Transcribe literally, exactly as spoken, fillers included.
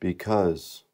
because